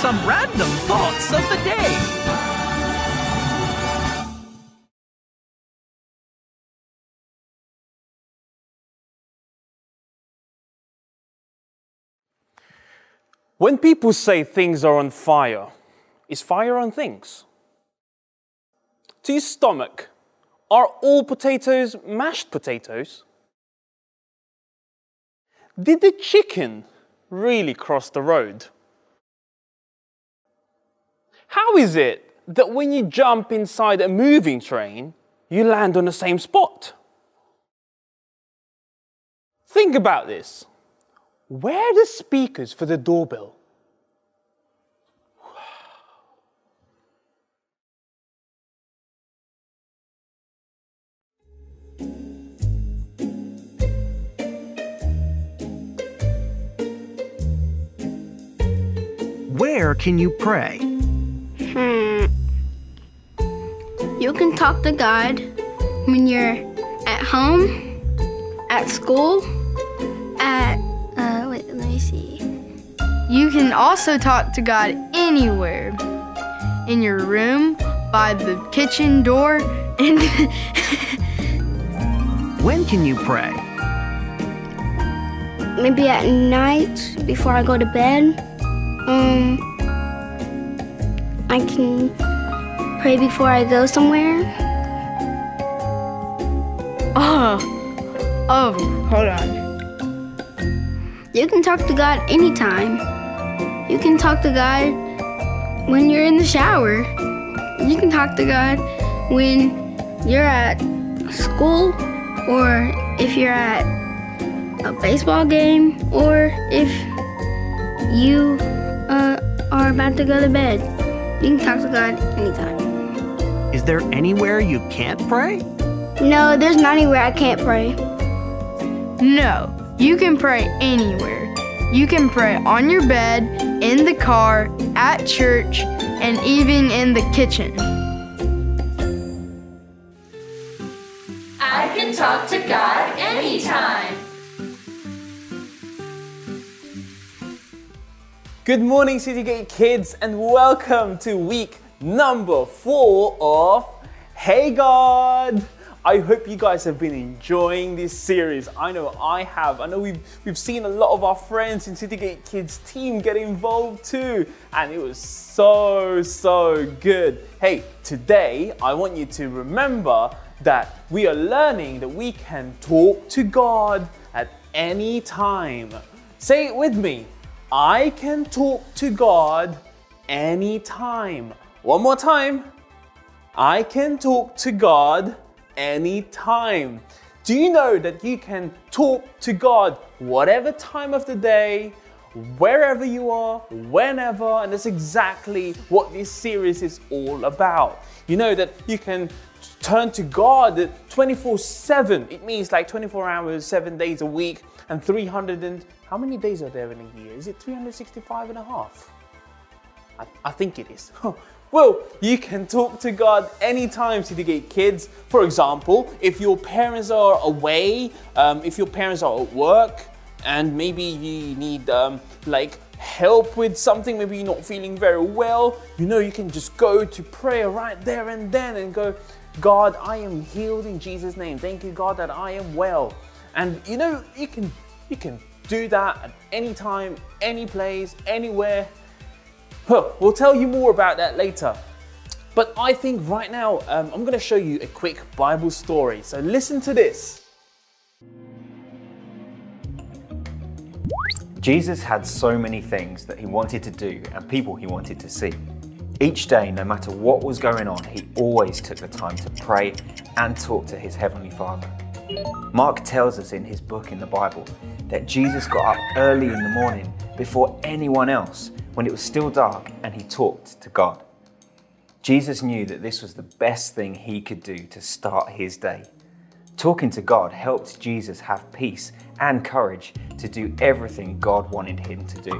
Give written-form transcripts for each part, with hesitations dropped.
some random thoughts of the day. When people say things are on fire, is fire on things? To your stomach, are all potatoes mashed potatoes? Did the chicken really cross the road? How is it that when you jump inside a moving train, you land on the same spot? Think about this. Where are the speakers for the doorbell? Where can you pray? You can talk to God when you're at home, at school, at, let me see. You can also talk to God anywhere. In your room, by the kitchen door, and When can you pray? Maybe at night, before I go to bed. I can pray before I go somewhere. Hold on. You can talk to God anytime. You can talk to God when you're in the shower. You can talk to God when you're at school, or if you're at a baseball game, or if you are about to go to bed. You can talk to God anytime. Is there anywhere you can't pray? No, there's not anywhere I can't pray. No, you can pray anywhere. You can pray on your bed, in the car, at church, and even in the kitchen. I can talk to God anytime. Good morning, Citygate Kids, and welcome to week number 4 of Hey God! I hope you guys have been enjoying this series. I know I have. I know we've seen a lot of our friends in Citygate Kids team get involved too, and it was so good. Hey, today I want you to remember that we are learning that we can talk to God at any time. Say it with me. I can talk to God anytime. One more time. I can talk to God anytime. Do you know that you can talk to God whatever time of the day, wherever you are, whenever? And that's exactly what this series is all about. You know that you can turn to God 24/7. It means like 24 hours, 7 days a week, and 300 and how many days are there in a year? Is it 365 and a half? I think it is. Well, you can talk to God anytime, Citygate Kids. For example, if your parents are away, if your parents are at work, and maybe you need like help with something, maybe you're not feeling very well, you know, you can just go to prayer right there and then and go, God, I am healed in Jesus' name. Thank you, God, that I am well. And you know, you can do that at any time, any place, anywhere. We'll tell you more about that later. But I think right now, I'm going to show you a quick Bible story. So listen to this. Jesus had so many things that he wanted to do and people he wanted to see. Each day, no matter what was going on, he always took the time to pray and talk to his Heavenly Father. Mark tells us in his book in the Bible that Jesus got up early in the morning before anyone else when it was still dark, and he talked to God. Jesus knew that this was the best thing he could do to start his day. Talking to God helped Jesus have peace and courage to do everything God wanted him to do.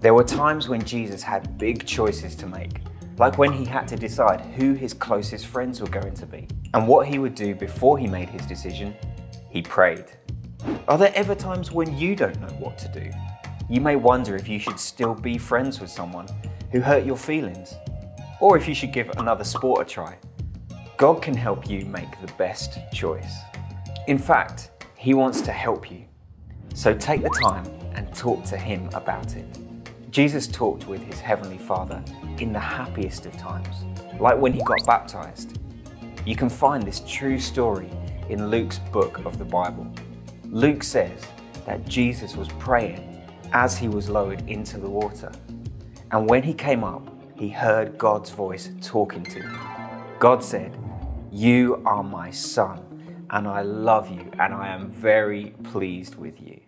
There were times when Jesus had big choices to make, like when he had to decide who his closest friends were going to be. And what he would do before he made his decision, he prayed. Are there ever times when you don't know what to do? You may wonder if you should still be friends with someone who hurt your feelings, or if you should give another sport a try. God can help you make the best choice. In fact, He wants to help you. So take the time and talk to Him about it. Jesus talked with His Heavenly Father in the happiest of times, like when He got baptized. You can find this true story in Luke's book of the Bible. Luke says that Jesus was praying as He was lowered into the water. And when He came up, He heard God's voice talking to Him. God said, "You are my Son, and I love you, and I am very pleased with you."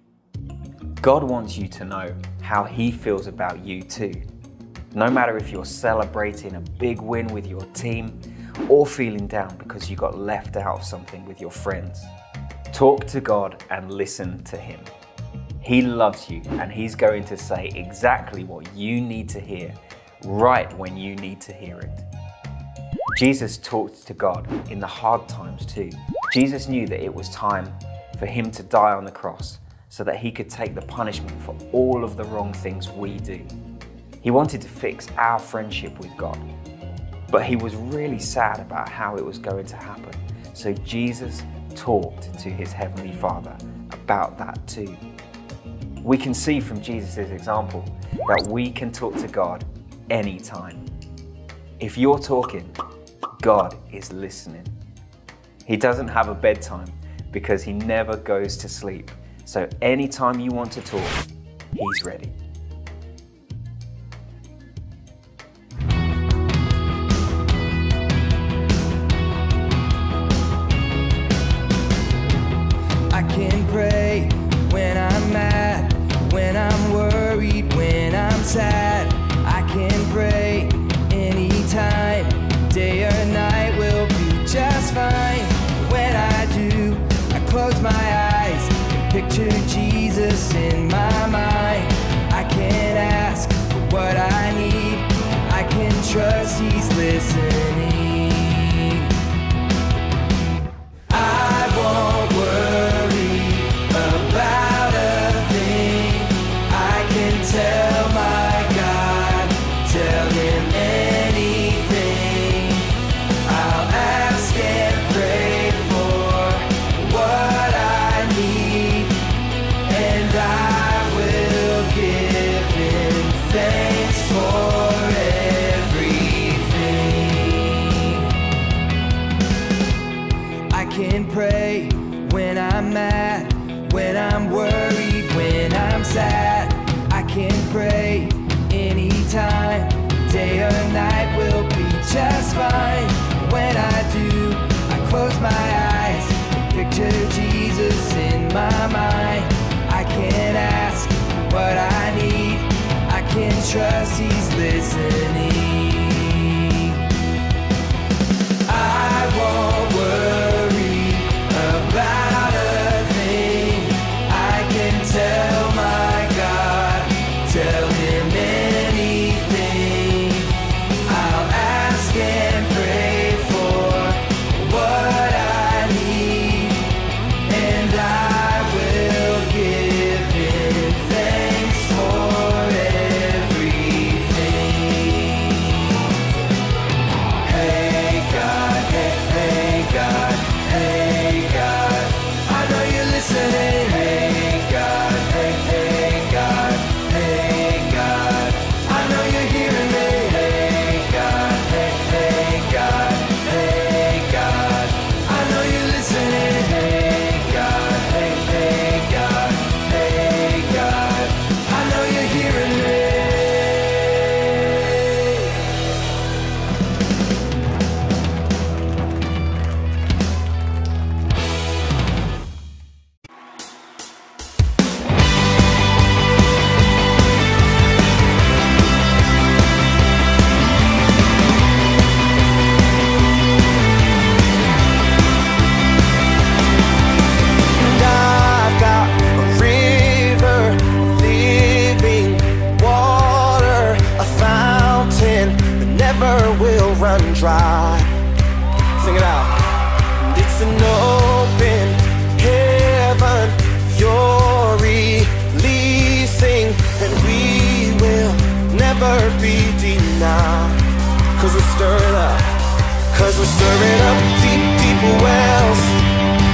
God wants you to know how He feels about you too. No matter if you're celebrating a big win with your team, or feeling down because you got left out of something with your friends. Talk to God and listen to Him. He loves you, and He's going to say exactly what you need to hear, right when you need to hear it. Jesus talked to God in the hard times too. Jesus knew that it was time for Him to die on the cross so that He could take the punishment for all of the wrong things we do. He wanted to fix our friendship with God, but He was really sad about how it was going to happen. So Jesus talked to His Heavenly Father about that too. We can see from Jesus' example that we can talk to God anytime. If you're talking, God is listening. He doesn't have a bedtime because He never goes to sleep. So anytime you want to talk, He's ready. Picture Jesus in my mind. I can't ask for what I need. I can trust He's listening. I won't worry about a thing. I can tell my God, tell Him anything. I'll ask and pray for what I need. I will give Him thanks for everything. I can pray when I'm mad, when I'm worried, when I'm sad. I can pray anytime, day or night will be just fine. When I do, I close my eyes, picture Jesus in my mind. I can't ask what I need. I can trust He's listening. I won't worry about a thing. I can tell my God, tell Him anything. I'll ask and pray for what I need, and I will give dry. Sing it out. And it's an open heaven. You're releasing never be denied. 'Cause we're stirring up, 'cause we're stirring up deep, deep wells.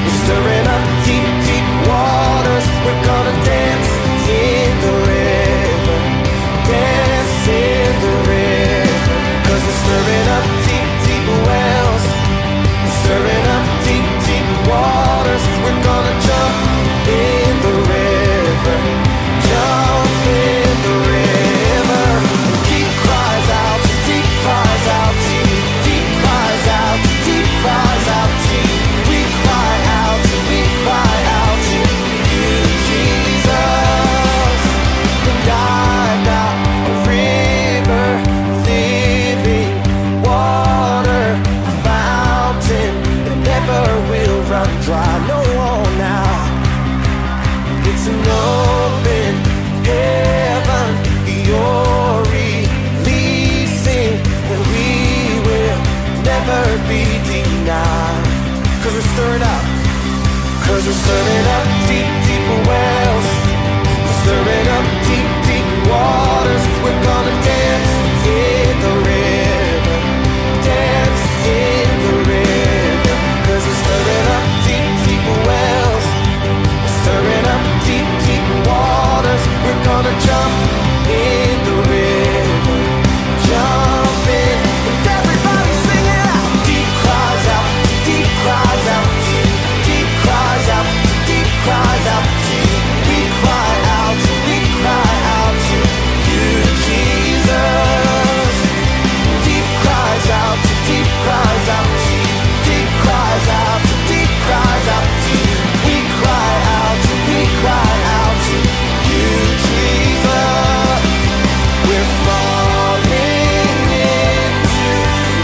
We're stirring up deep, deep waters. We're gonna dance in the river, dance in the river. 'Cause we're stirring up deep, deep wells. We're stirring up deep, deep waters. We're gonna jump in the river, jump in the river. Deep cries out, deep cries out, deep cries out, deep cries out, deep. We cry out to you, Jesus, and I've got a river, living water, a fountain that never will run dry. No, now it's an open heaven, you're releasing, and we will never be denied. 'Cause we're stirred up, 'cause we're stirring up deep, deep wells. We're stirring up deep, deep waters. We're gonna dance in the river, dance in the river. 'Cause we're stirring up deep, deep wells. We're stirring up deep, deep waters. We're gonna jump in the river, jump in. And everybody sing it out. Deep cries out, deep cries out. Cries out to you, we cry out to you, Jesus. Deep cries out to, deep cries out to, deep cries out to, deep cries out to you, we cry out to you, Jesus. We're falling into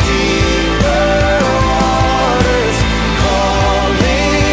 deeper waters, calling out.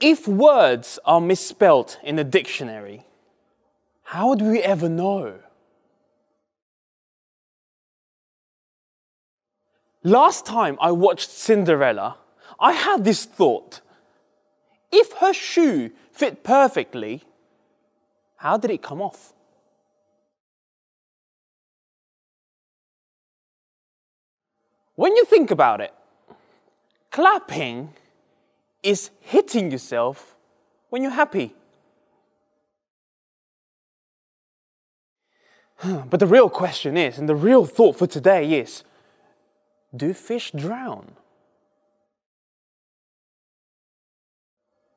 If words are misspelt in the dictionary, how would we ever know? Last time I watched Cinderella, I had this thought. If her shoe fit perfectly, how did it come off? When you think about it, clapping is hitting yourself when you're happy. But the real question is, and the real thought for today is, do fish drown?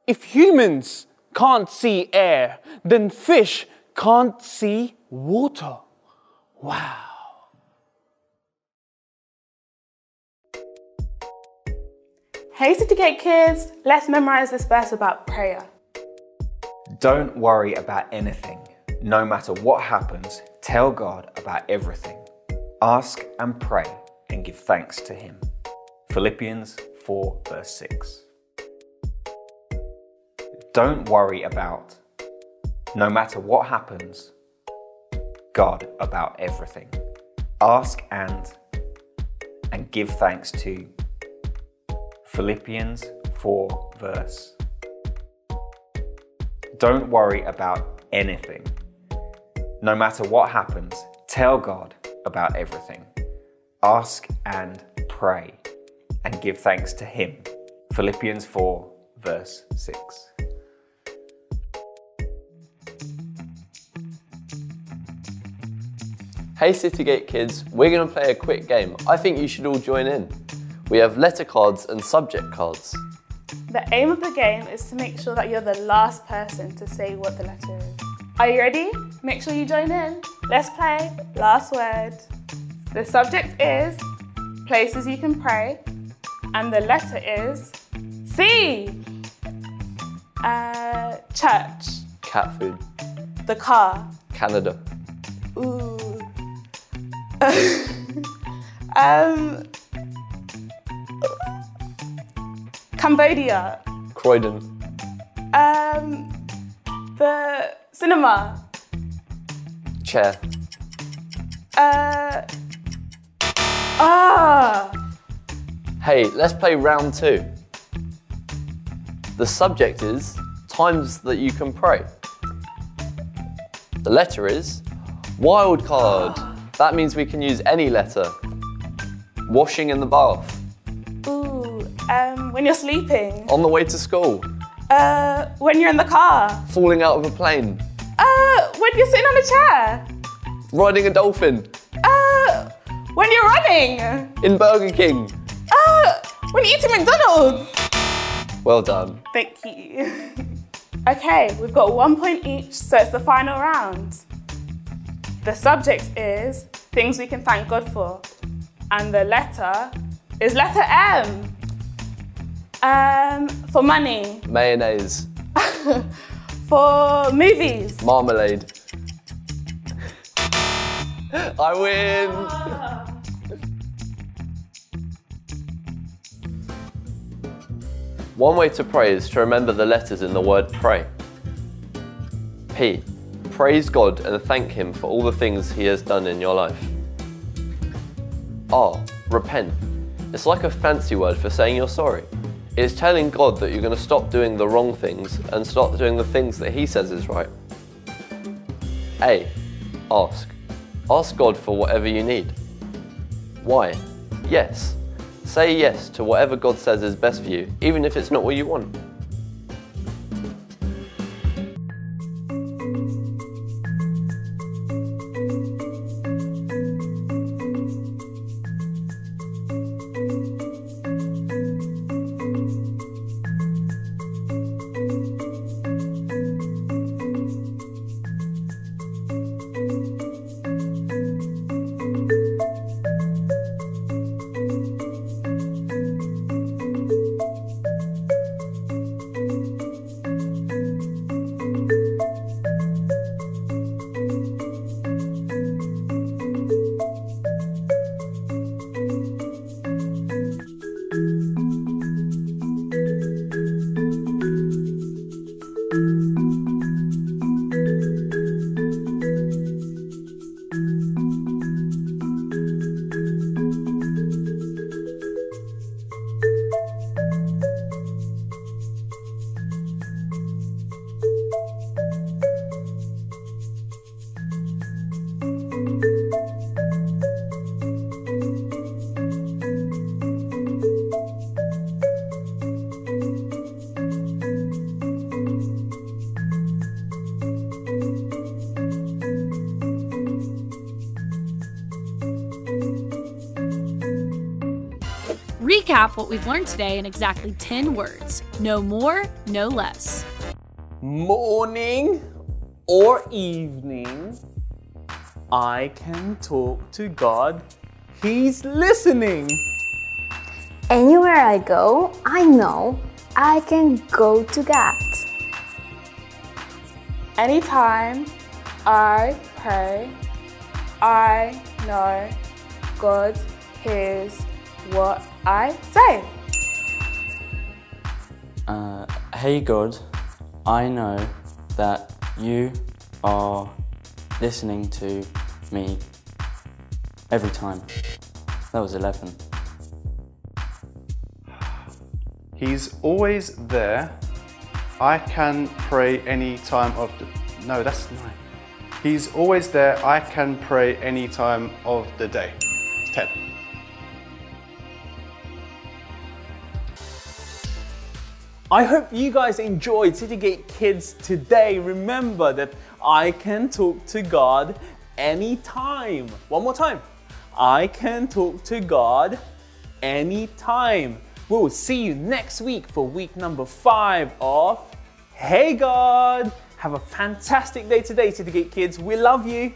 If humans can't see air, then fish can't see water. Wow. Hey Citygate Kids, let's memorize this verse about prayer. Don't worry about anything. No matter what happens, tell God about everything. Ask and pray and give thanks to Him. Philippians 4 verse 6. Don't worry about, no matter what happens, God about everything. Ask and give thanks to Philippians 4 verse. Don't worry about anything. No matter what happens, tell God about everything. Ask and pray and give thanks to Him. Philippians 4 verse 6. Hey Citygate Kids, we're going to play a quick game. I think you should all join in. We have letter cards and subject cards. The aim of the game is to make sure that you're the last person to say what the letter is. Are you ready? Make sure you join in. Let's play Last Word. The subject is places you can pray, and the letter is C. Church. Cat food. The car. Canada. Ooh. Cambodia. Croydon. The cinema. Chair. Hey, let's play round two. The subject is times that you can pray. The letter is wild card. That means we can use any letter. Washing in the bath. When you're sleeping. On the way to school. When you're in the car. Falling out of a plane. When you're sitting on a chair. Riding a dolphin. When you're running. In Burger King. When you're eating McDonald's. Well done. Thank you. Okay, we've got 1 point each, so it's the final round. The subject is things we can thank God for. And the letter is letter M. For money. Mayonnaise. For movies. Marmalade. I win! One way to pray is to remember the letters in the word pray. P. Praise God and thank Him for all the things He has done in your life. R. Repent. It's like a fancy word for saying you're sorry. It's telling God that you're going to stop doing the wrong things and start doing the things that He says is right. A. Ask. Ask God for whatever you need. Y. Yes. Say yes to whatever God says is best for you, even if it's not what you want. recap what we've learned today in exactly 10 words. No more, no less. Morning or evening, I can talk to God. He's listening. Anywhere I go, I know I can go to God. Anytime I pray, I know God hears what I say. Hey God, I know that you are listening to me every time. That was 11. He's always there. I can pray any time of the... No, that's 9. He's always there. I can pray any time of the day. It's 10. I hope you guys enjoyed Citygate Kids today. Remember that I can talk to God anytime. One more time. I can talk to God anytime. We'll see you next week for week number 5 of Hey God. Have a fantastic day today, Citygate Kids. We love you.